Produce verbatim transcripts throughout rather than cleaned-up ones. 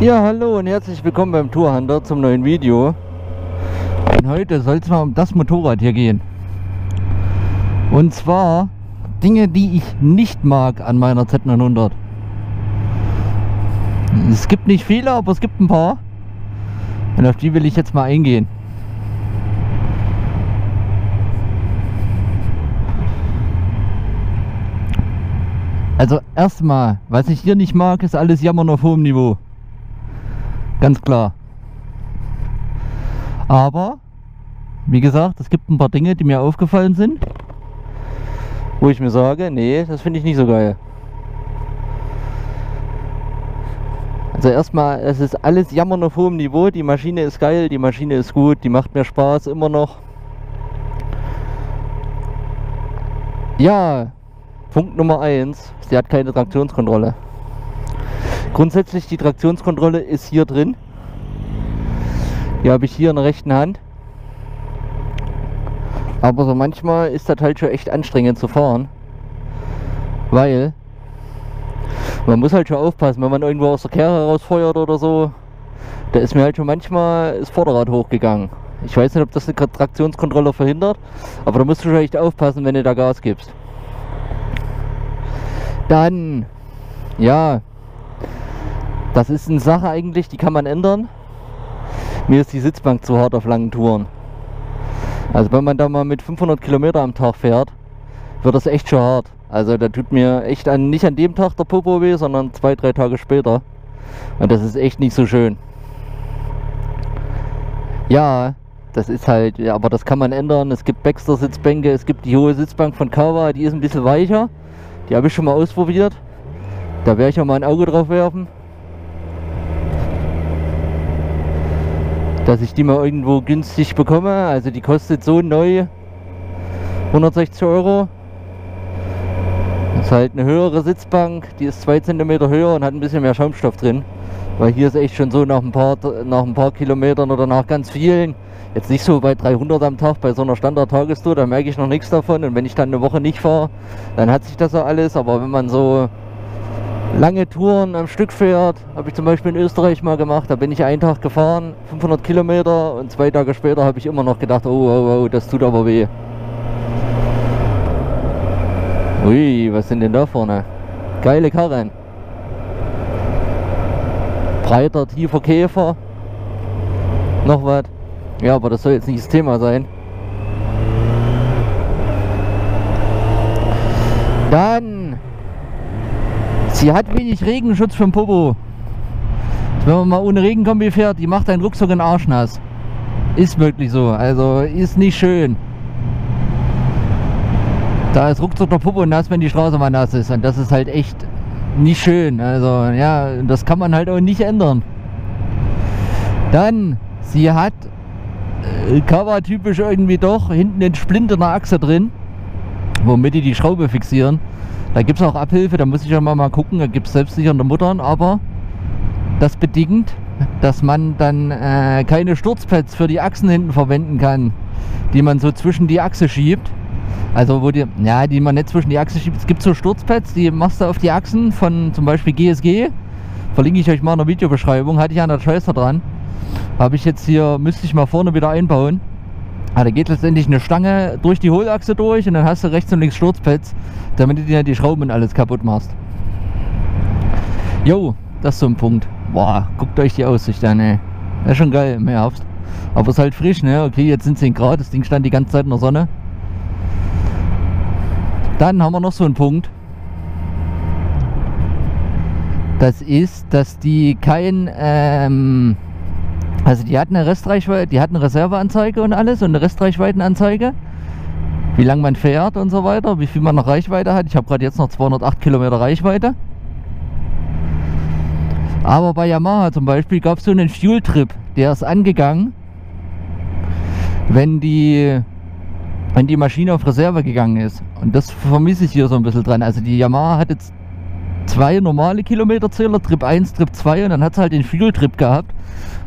Ja, hallo und herzlich willkommen beim Tourhuntr zum neuen Video. Und heute soll es mal um das Motorrad hier gehen. Und zwar Dinge, die ich nicht mag an meiner Z neunhundert. Es gibt nicht viele, aber es gibt ein paar. Und auf die will ich jetzt mal eingehen. Also erstmal, was ich hier nicht mag, ist alles Jammern auf hohem Niveau. Ganz klar. Aber, wie gesagt, es gibt ein paar Dinge, die mir aufgefallen sind, wo ich mir sage, nee, das finde ich nicht so geil. Also erstmal, es ist alles Jammern auf hohem Niveau, die Maschine ist geil, die Maschine ist gut, die macht mir Spaß, immer noch. Ja, Punkt Nummer eins, sie hat keine Traktionskontrolle. Grundsätzlich die Traktionskontrolle ist hier drin. Die habe ich hier in der rechten Hand. Aber so manchmal ist das halt schon echt anstrengend zu fahren. Weil man muss halt schon aufpassen, wenn man irgendwo aus der Kehre rausfeuert oder so. Da ist mir halt schon manchmal das Vorderrad hochgegangen. Ich weiß nicht, ob das die Traktionskontrolle verhindert. Aber da musst du schon echt aufpassen, wenn du da Gas gibst. Dann, ja... Das ist eine Sache eigentlich, die kann man ändern. Mir ist die Sitzbank zu hart auf langen Touren. Also wenn man da mal mit fünfhundert Kilometer am Tag fährt, wird das echt schon hart. Also da tut mir echt an, nicht an dem Tag der Popo weh, sondern zwei, drei Tage später. Und das ist echt nicht so schön. Ja, das ist halt, ja, aber das kann man ändern. Es gibt Baxter Sitzbänke, es gibt die hohe Sitzbank von Kawa, die ist ein bisschen weicher. Die habe ich schon mal ausprobiert. Da werde ich auch mal ein Auge drauf werfen, dass ich die mal irgendwo günstig bekomme. Also die kostet so neu hundertsechzig Euro. Das ist halt eine höhere Sitzbank, die ist zwei Zentimeter höher und hat ein bisschen mehr Schaumstoff drin. Weil hier ist echt schon so nach ein paar, nach ein paar Kilometern oder nach ganz vielen, jetzt nicht so bei dreihundert am Tag, bei so einer Standard-Tagestour, da merke ich noch nichts davon. Und wenn ich dann eine Woche nicht fahre, dann hat sich das ja alles. Aber wenn man so lange Touren am Stück fährt, habe ich zum Beispiel in Österreich mal gemacht, da bin ich einen Tag gefahren, fünfhundert Kilometer, und zwei Tage später habe ich immer noch gedacht, oh, oh, oh, das tut aber weh. Ui, was sind denn da vorne? Geile Karren. Breiter, tiefer Käfer. Noch was. Ja, aber das soll jetzt nicht das Thema sein. Dann... Sie hat wenig Regenschutz für den Popo. Wenn man mal ohne Regenkombi fährt, die macht einen Rucksack in den Arsch nass. Ist wirklich so, also ist nicht schön. Da ist ruckzuck der Popo nass, wenn die Straße mal nass ist. Und das ist halt echt nicht schön. Also ja, das kann man halt auch nicht ändern. Dann, sie hat äh, Kawa-typisch irgendwie doch hinten den Splint in der Achse drin, womit die die Schraube fixieren. Da gibt es auch Abhilfe, da muss ich ja mal, mal gucken, da gibt es selbstsichernde Muttern, aber das bedingt, dass man dann äh, keine Sturzpads für die Achsen hinten verwenden kann, die man so zwischen die Achse schiebt. Also wo die, ja, die man nicht zwischen die Achse schiebt, es gibt so Sturzpads, die machst du auf die Achsen von zum Beispiel G S G, verlinke ich euch mal in der Videobeschreibung, hatte ich an der Tracer dran, habe ich jetzt hier, müsste ich mal vorne wieder einbauen. Ah, da geht letztendlich eine Stange durch die Hohlachse durch und dann hast du rechts und links Sturzpads, damit du dir die Schrauben und alles kaputt machst. Jo, das ist so ein Punkt. Boah, guckt euch die Aussicht an, ey. Das ist schon geil im Herbst. Aber es ist halt frisch, ne? Okay, jetzt sind zehn Grad, das Ding stand die ganze Zeit in der Sonne. Dann haben wir noch so einen Punkt. Das ist, dass die kein, ähm... also die hat eine Restreichweite, die hat eine Reserveanzeige und alles und eine Restreichweitenanzeige, wie lange man fährt und so weiter, wie viel man noch Reichweite hat. Ich habe gerade jetzt noch zweihundertacht Kilometer Reichweite. Aber bei Yamaha zum Beispiel gab es so einen Fuel Trip, der ist angegangen, wenn die, wenn die Maschine auf Reserve gegangen ist. Und das vermisse ich hier so ein bisschen dran. Also die Yamaha hat jetzt zwei normale Kilometerzähler, Trip eins, Trip zwei, und dann hat sie halt den Fuel Trip gehabt.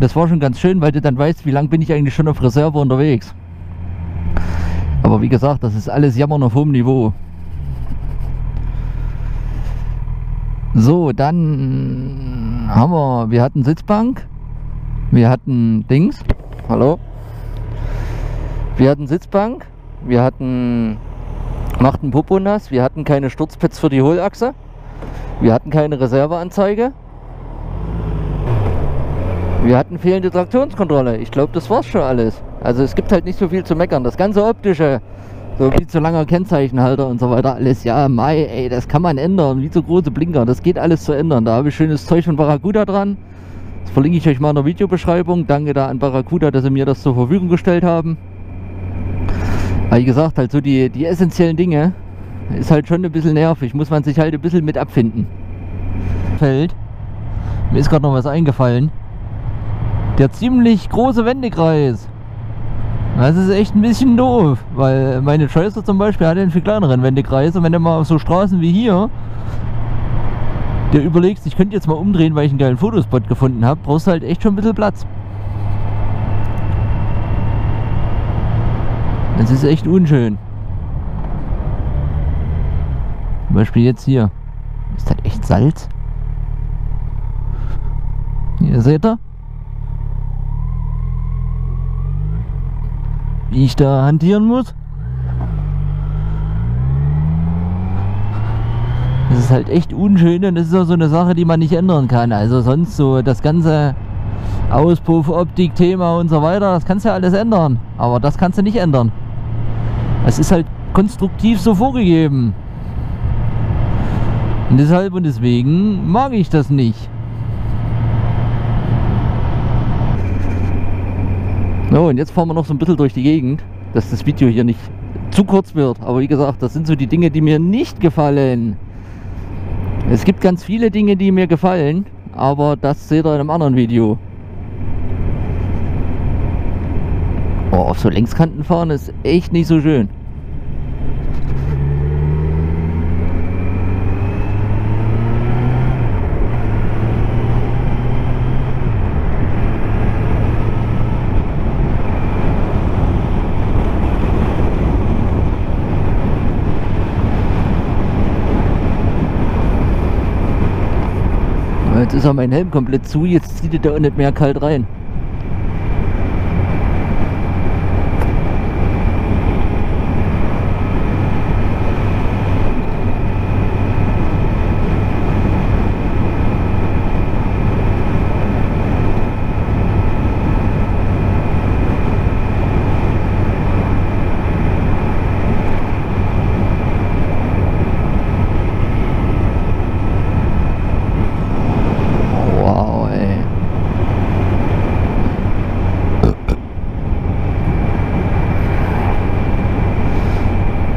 Das war schon ganz schön, weil du dann weißt, wie lange bin ich eigentlich schon auf Reserve unterwegs. Aber wie gesagt, das ist alles Jammern auf hohem Niveau. So, dann Aber wir hatten Sitzbank, wir hatten Dings, hallo, wir hatten Sitzbank, wir hatten, machten Popo nass, wir hatten keine Sturzpads für die Hohlachse, wir hatten keine Reserveanzeige, wir hatten fehlende Traktionskontrolle. Ich glaube, das war's schon alles. Also es gibt halt nicht so viel zu meckern. Das ganze Optische, so wie zu langer Kennzeichenhalter und so weiter, alles, ja, Mai, ey, das kann man ändern, wie so große Blinker, das geht alles zu ändern. Da habe ich schönes Zeug von Barracuda dran. Das verlinke ich euch mal in der Videobeschreibung. Danke da an Barracuda, dass sie mir das zur Verfügung gestellt haben. Aber wie gesagt, halt so die, die essentiellen Dinge, ist halt schon ein bisschen nervig, muss man sich halt ein bisschen mit abfinden. Feld, mir ist gerade noch was eingefallen. Der ziemlich große Wendekreis. Das ist echt ein bisschen doof, weil meine Tracer zum Beispiel hat einen viel kleineren Wendekreis, und wenn du mal auf so Straßen wie hier dir überlegst, ich könnte jetzt mal umdrehen, weil ich einen geilen Fotospot gefunden habe, brauchst du halt echt schon ein bisschen Platz. Das ist echt unschön. Zum Beispiel jetzt hier. Ist das echt Salz? Hier seht ihr, wie ich da hantieren muss. Das ist halt echt unschön, und das ist auch so eine Sache, die man nicht ändern kann. Also sonst so das ganze Auspuff, Optik, Thema und so weiter, das kannst du ja alles ändern. Aber das kannst du nicht ändern. Es ist halt konstruktiv so vorgegeben. Und deshalb und deswegen mag ich das nicht. So, und jetzt fahren wir noch so ein bisschen durch die Gegend, dass das Video hier nicht zu kurz wird. Aber wie gesagt, das sind so die Dinge, die mir nicht gefallen. Es gibt ganz viele Dinge, die mir gefallen, aber das seht ihr in einem anderen Video. Oh, auf so Längskanten fahren ist echt nicht so schön. Jetzt ist auch mein Helm komplett zu, jetzt zieht er da auch nicht mehr kalt rein.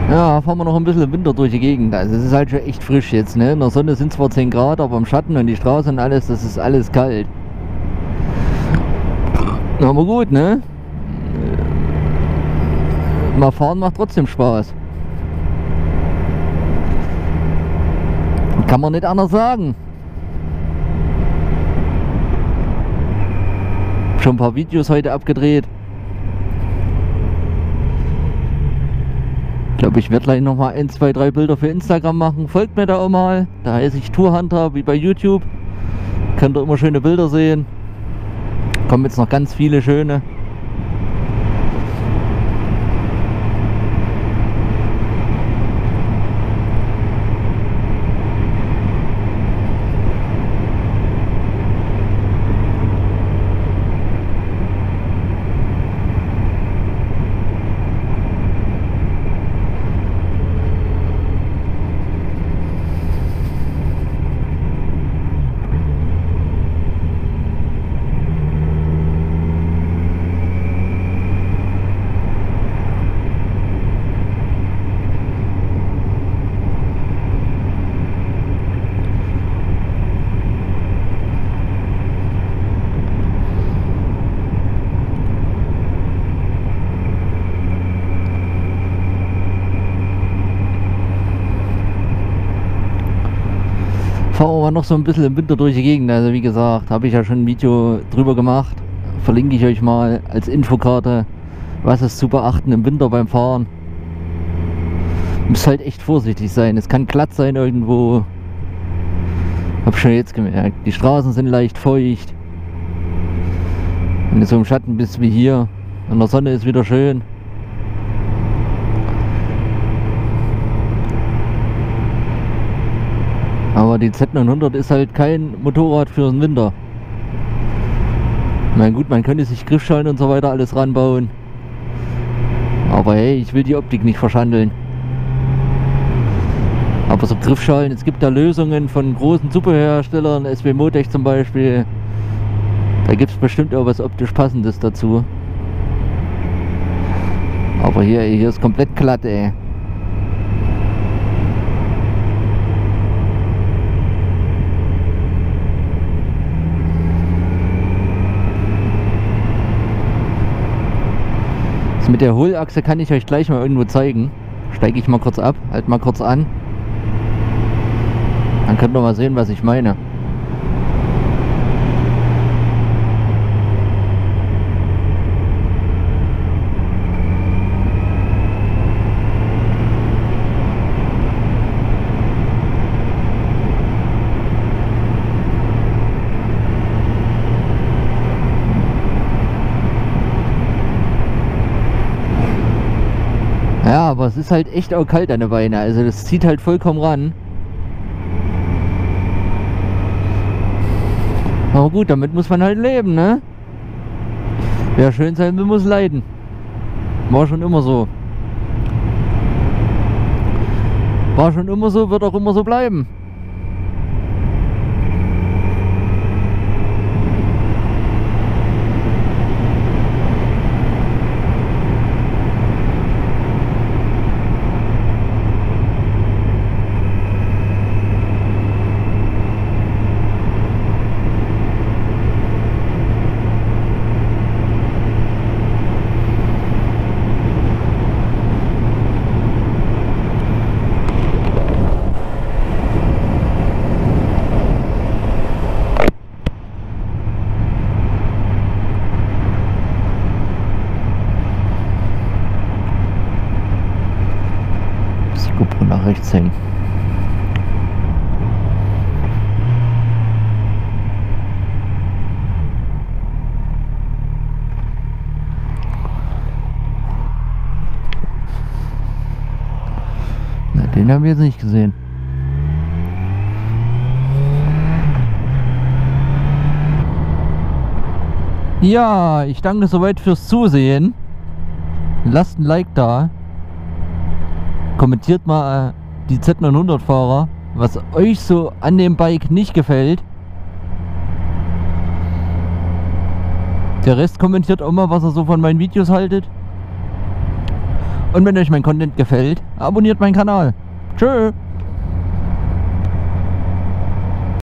Ja, fahren wir noch ein bisschen im Winter durch die Gegend. Also es ist halt schon echt frisch jetzt, ne? In der Sonne sind zwar zehn Grad, aber im Schatten und die Straße und alles, das ist alles kalt. Aber gut, ne? Mal fahren macht trotzdem Spaß. Kann man nicht anders sagen. Schon ein paar Videos heute abgedreht. Ich glaube, ich werde gleich nochmal ein, zwei, drei Bilder für Instagram machen. Folgt mir da auch mal. Da heiße ich tourhuntr, wie bei YouTube. Könnt ihr immer schöne Bilder sehen. Kommen jetzt noch ganz viele schöne. Fahren wir noch so ein bisschen im Winter durch die Gegend. Also wie gesagt, habe ich ja schon ein Video drüber gemacht. Verlinke ich euch mal als Infokarte, was ist zu beachten im Winter beim Fahren. Muss halt echt vorsichtig sein. Es kann glatt sein irgendwo. Hab schon jetzt gemerkt, die Straßen sind leicht feucht. Wenn du so im Schatten bist wie hier, an der Sonne ist wieder schön. Aber die Z neunhundert ist halt kein Motorrad für den Winter. Na gut, man könnte sich Griffschalen und so weiter alles ranbauen. Aber hey, ich will die Optik nicht verschandeln. Aber so Griffschalen, es gibt da Lösungen von großen Zubehörherstellern, S W Motech zum Beispiel. Da gibt es bestimmt auch was optisch Passendes dazu. Aber hier, hier ist komplett glatt, ey. Mit der Hohlachse kann ich euch gleich mal irgendwo zeigen. Steige ich mal kurz ab, halt mal kurz an. Dann könnt ihr mal sehen, was ich meine. Ja, aber es ist halt echt auch kalt an der Beine, also das zieht halt vollkommen ran. Aber gut, damit muss man halt leben, ne? Wer schön sein will, muss leiden. War schon immer so. War schon immer so, wird auch immer so bleiben. Rechts hängen. Na, den haben wir jetzt nicht gesehen. Ja, ich danke soweit fürs Zusehen. Lasst ein Like da. Kommentiert mal die Z neunhundert Fahrer, was euch so an dem Bike nicht gefällt. Der Rest kommentiert auch mal, was ihr so von meinen Videos haltet. Und wenn euch mein Content gefällt, abonniert meinen Kanal. Tschö!